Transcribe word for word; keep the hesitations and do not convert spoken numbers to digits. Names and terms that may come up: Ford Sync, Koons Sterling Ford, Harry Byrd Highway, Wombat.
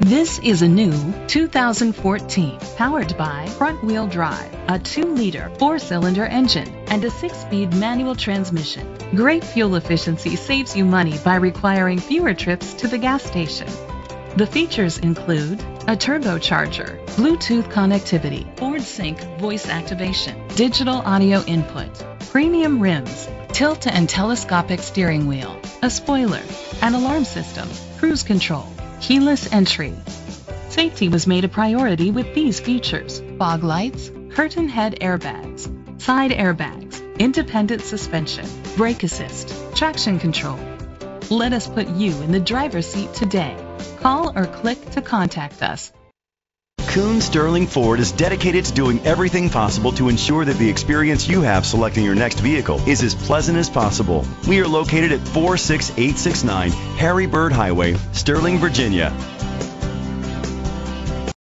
This is a new two thousand fourteen, powered by front-wheel drive, a two liter four cylinder engine, and a six speed manual transmission. Great fuel efficiency saves you money by requiring fewer trips to the gas station. The features include a turbocharger, Bluetooth connectivity, Ford Sync voice activation, digital audio input, premium rims, tilt and telescopic steering wheel, a spoiler, an alarm system, cruise control, keyless entry. Safety was made a priority with these features: fog lights, curtain head airbags, side airbags, independent suspension, brake assist, traction control. Let us put you in the driver's seat today. Call or click to contact us. Koons Sterling Ford is dedicated to doing everything possible to ensure that the experience you have selecting your next vehicle is as pleasant as possible. We are located at four six eight six nine Harry Byrd Highway, Sterling, Virginia.